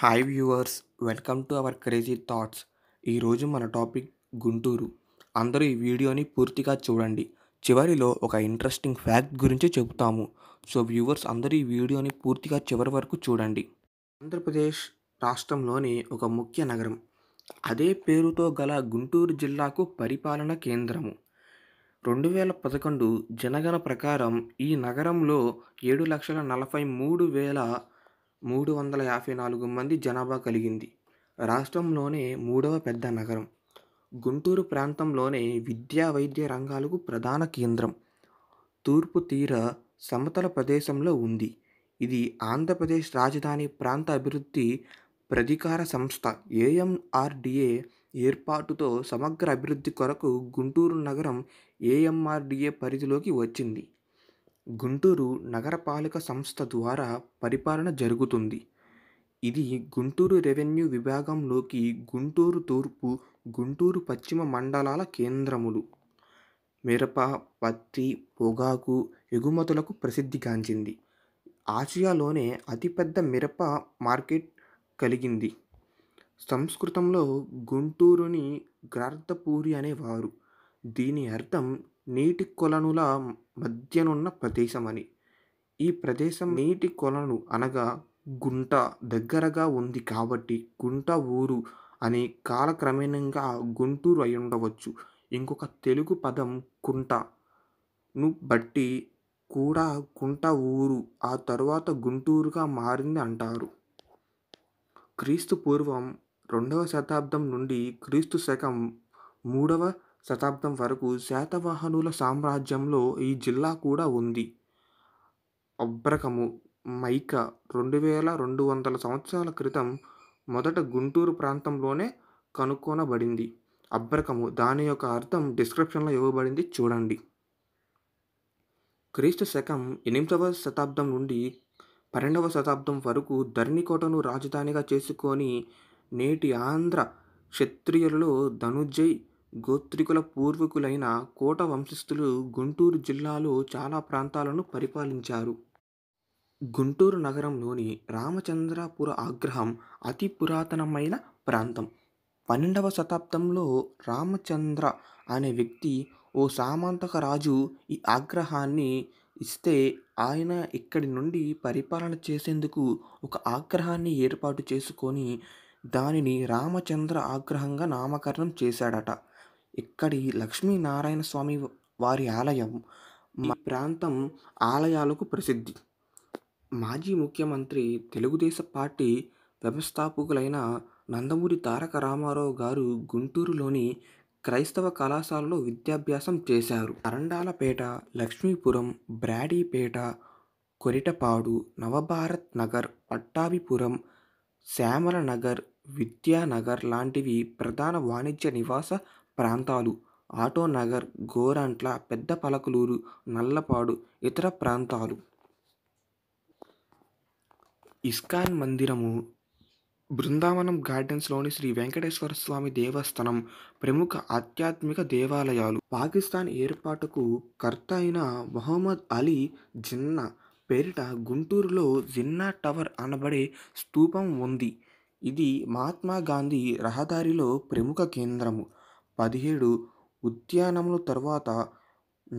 Hi viewers, welcome to our crazy thoughts. ఈరోజు మన topic Guntur. అందరూ ఈ వీడియోని పూర్తిగా చూడండి. చివరిలో ఒక ఇంట్రెస్టింగ్ ఫ్యాక్ట్ గురించి చెబుతాము. సో వ్యూవర్స్ అందరూ ఈ వీడియోని పూర్తిగా చివరి వరకు చూడండి. ఆంధ్రప్రదేశ్ రాష్ట్రంలోని ఒక ముఖ్య నగరం, అదే పేరుతో గల గుంటూరు జిల్లాకు పరిపాలన కేంద్రము. 2011 జనగణన ప్రకారం ఈ నగరంలో 7,43,354 మంది జనాభా కలిగింది. రాష్ట్రంలోనే మూడవ పెద్ద నగరం. గుంటూరు ప్రాంతంలోనే విద్యా వైద్య రంగాలకు ప్రధాన కేంద్రం. తూర్పు తీర సమతల ప్రదేశంలో ఉంది. ఇది ఆంధ్రప్రదేశ్ రాజధాని ప్రాంత అభివృద్ధి ప్రాధికార సంస్థ AMRDA ఏర్పాటుతో సమగ్ర అభివృద్ధి కొరకు గుంటూరు నగరం AMRDA పరిధిలోకి వచ్చింది. గుంటూరు నగరపాలక సంస్థ ద్వారా పరిపాలన జరుగుతుంది. ఇది గుంటూరు రెవెన్యూ విభాగంలోకి గుంటూరు తూర్పు, గుంటూరు పశ్చిమ మండలాల కేంద్రములు. మిరప, పత్తి, పొగాకు ఎగుమతులకు ప్రసిద్ధిగాంచింది. ఆసియాలోనే అతిపెద్ద మిరప మార్కెట్ కలిగింది. సంస్కృతంలో గుంటూరుని గ్రార్థపూరి అనేవారు. దీని అర్థం నీటి కొలనుల మధ్యనున్న ప్రదేశమని. ఈ ప్రదేశం నీటి కొలను అనగా గుంట దగ్గరగా ఉంది కాబట్టి గుంట ఊరు అని కాలక్రమేణంగా గుంటూరు అయి ఉండవచ్చు. ఇంకొక తెలుగు పదం కుంటను బట్టి కూడా గుంట ఊరు ఆ తరువాత గుంటూరుగా మారింది అంటారు. క్రీస్తుపూర్వం 2వ శతాబ్దం నుండి క్రీస్తు శకం 3వ శతాబ్దం వరకు శాతవాహనుల సామ్రాజ్యంలో ఈ జిల్లా కూడా ఉంది. అబ్రకము మైక 2200 సంవత్సరాల క్రితం మొదట గుంటూరు ప్రాంతంలోనే కనుక్కొనబడింది. అబ్రకము దాని యొక్క అర్థం డిస్క్రిప్షన్లో ఇవ్వబడింది, చూడండి. క్రీస్తు శకం 8వ శతాబ్దం నుండి 12వ శతాబ్దం వరకు ధరణికోటను రాజధానిగా చేసుకొని నేటి ఆంధ్ర క్షత్రియులలో ధనుజై గోత్రికుల పూర్వీకులైన కోట వంశస్థులు గుంటూరు జిల్లాలో చాలా ప్రాంతాలను పరిపాలించారు. గుంటూరు నగరంలోని రామచంద్రపుర ఆగ్రహం అతి పురాతనమైన ప్రాంతం. 12వ శతాబ్దంలో రామచంద్ర అనే వ్యక్తి, ఓ సామంతక రాజు ఈ ఆగ్రహాన్ని ఇస్తే ఆయన ఇక్కడి నుండి పరిపాలన చేసేందుకు ఒక ఆగ్రహాన్ని ఏర్పాటు చేసుకొని దానిని రామచంద్ర ఆగ్రహంగా నామకరణం చేశాడట. ఇక్కడి లక్ష్మీనారాయణ స్వామి వారి ఆలయం మా ప్రాంతం ఆలయాలకు ప్రసిద్ధి. మాజీ ముఖ్యమంత్రి తెలుగుదేశం పార్టీ వ్యవస్థాపకులైన నందమూరి తారక రామారావు గారు గుంటూరులోని క్రైస్తవ కళాశాలలో విద్యాభ్యాసం చేశారు. అరండాలపేట, లక్ష్మీపురం, బ్రాడీపేట, కొరిటపాడు, నవభారత్ నగర్, పట్టాభిపురం, శ్యామల నగర్, విద్యానగర్ లాంటివి ప్రధాన వాణిజ్య నివాస ప్రాంతాలు. ఆటోనగర్, గోరంట్ల, పెద్ద పలకలూరు, నల్లపాడు ఇతర ప్రాంతాలు. ఇస్కాన్ మందిరము, బృందావనం గార్డెన్స్లోని శ్రీ వెంకటేశ్వర స్వామి దేవస్థానం ప్రముఖ ఆధ్యాత్మిక దేవాలయాలు. పాకిస్తాన్ ఏర్పాటుకు కర్త అయిన మహమ్మద్ అలీ జిన్నా పేరిట గుంటూరులో జిన్నా టవర్ అనబడే స్తూపం ఉంది. ఇది మహాత్మాగాంధీ రహదారిలో ప్రముఖ కేంద్రము. 17 ఉద్యానముల తర్వాత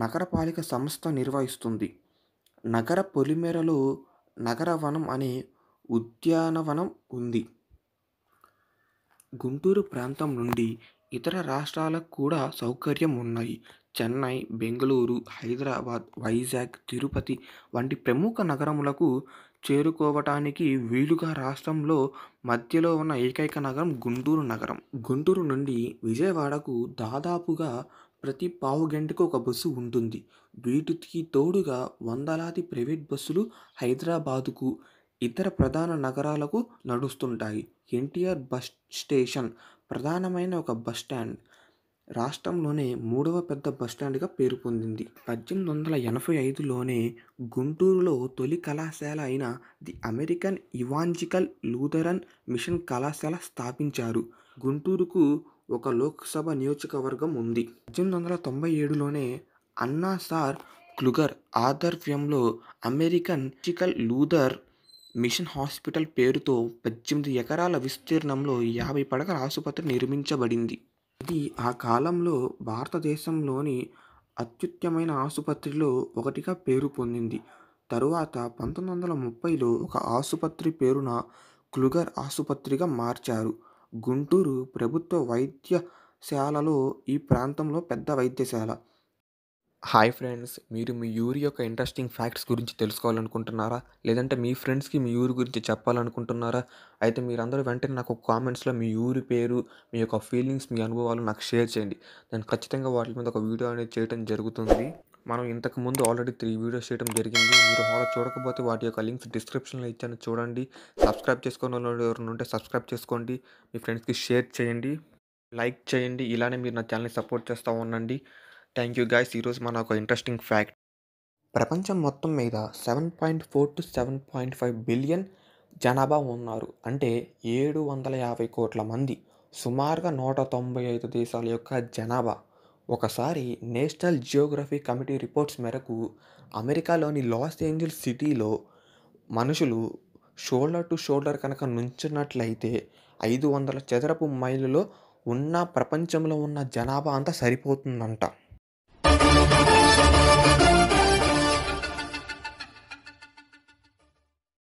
నగరపాలిక సంస్థ నిర్వహిస్తుంది. నగర పొలిమేరలో నగరవనం అనే ఉద్యానవనం ఉంది. గుంటూరు ప్రాంతం నుండి ఇతర రాష్ట్రాలకు కూడా సౌకర్యం ఉన్నాయి. చెన్నై, బెంగళూరు, హైదరాబాద్, వైజాగ్, తిరుపతి వంటి ప్రముఖ నగరములకు చేరుకోవటానికి వీలుగా రాష్ట్రంలో మధ్యలో ఉన్న ఏకైక నగరం గుంటూరు నగరం. గుంటూరు నుండి విజయవాడకు దాదాపుగా ప్రతి పావు గంటకు ఒక బస్సు ఉంటుంది. వీటికి తోడుగా వందలాది ప్రైవేట్ బస్సులు హైదరాబాదుకు ఇతర ప్రధాన నగరాలకు నడుస్తుంటాయి. ఎన్టీఆర్ బస్ స్టేషన్ ప్రధానమైన ఒక బస్ స్టాండ్. రాష్ట్రంలోనే 3వ పెద్ద బస్టాండ్గా పేరు పొందింది. 1885లోనే గుంటూరులో తొలి కళాశాల అయిన the American evangelical Lutheran machine కళాశాల స్థాపించారు. గుంటూరుకు ఒక లోక్సభ నియోజకవర్గం ఉంది. 1897లోనే అన్నా సార్ క్లుగర్ ఆధ్వర్యంలో American evangelical Luther mission hospital పేరుతో 18 ఎకరాల విస్తీర్ణంలో 50 పడకల ఆసుపత్రి నిర్మించబడింది. ఇది ఆ కాలంలో భారతదేశంలోని అత్యుత్తమైన ఆసుపత్రిలో ఒకటిగా పేరు పొందింది. తరువాత 1930లో ఒక ఆసుపత్రి పేరున క్లుగర్ ఆసుపత్రిగా మార్చారు. గుంటూరు ప్రభుత్వ వైద్యశాలలో ఈ ప్రాంతంలో పెద్ద వైద్యశాల. హాయ్ ఫ్రెండ్స్, మీరు మీ ఊరి యొక్క ఇంట్రెస్టింగ్ ఫ్యాక్ట్స్ గురించి తెలుసుకోవాలనుకుంటున్నారా, లేదంటే మీ ఫ్రెండ్స్కి మీ ఊరి గురించి చెప్పాలనుకుంటున్నారా? అయితే మీరందరూ వెంటనే నాకు కామెంట్స్లో మీ ఊరి పేరు, మీ యొక్క ఫీలింగ్స్, మీ అనుభవాలు నాకు షేర్ చేయండి. నేను ఖచ్చితంగా వాటి మీద ఒక వీడియో అనేది చేయడం జరుగుతుంది. మనం ఇంతకుముందు ఆల్రెడీ 3 వీడియోస్ చేయడం జరిగింది. మీరు హాలో చూడకపోతే వాటి యొక్క లింక్స్ డిస్క్రిప్షన్లో ఇచ్చాను, చూడండి. సబ్స్క్రైబ్ చేసుకున్న వాళ్ళు ఎవరైనా ఉంటే సబ్స్క్రైబ్ చేసుకోండి, మీ ఫ్రెండ్స్కి షేర్ చేయండి, లైక్ చేయండి. ఇలానే మీరు నా ఛానల్ని సపోర్ట్ చేస్తూ ఉండండి. Thank you guys. ఈరోజు మన ఒక ఇంట్రెస్టింగ్ ఫ్యాక్ట్. ప్రపంచం మొత్తం మీద 7.4 to 7.5 బిలియన్ జనాభా ఉన్నారు. అంటే 750 కోట్ల మంది, సుమారుగా 195 దేశాల యొక్క జనాభా. ఒకసారి నేషనల్ జియోగ్రఫీ కమిటీ రిపోర్ట్స్ మేరకు అమెరికాలోని లాస్ ఏంజల్స్ సిటీలో మనుషులు షోల్డర్ టు షోల్డర్ కనుక నుంచున్నట్లయితే 500 చదరపు మైళ్ళలో ఉన్న ప్రపంచంలో ఉన్న జనాభా అంతా సరిపోతుందంట.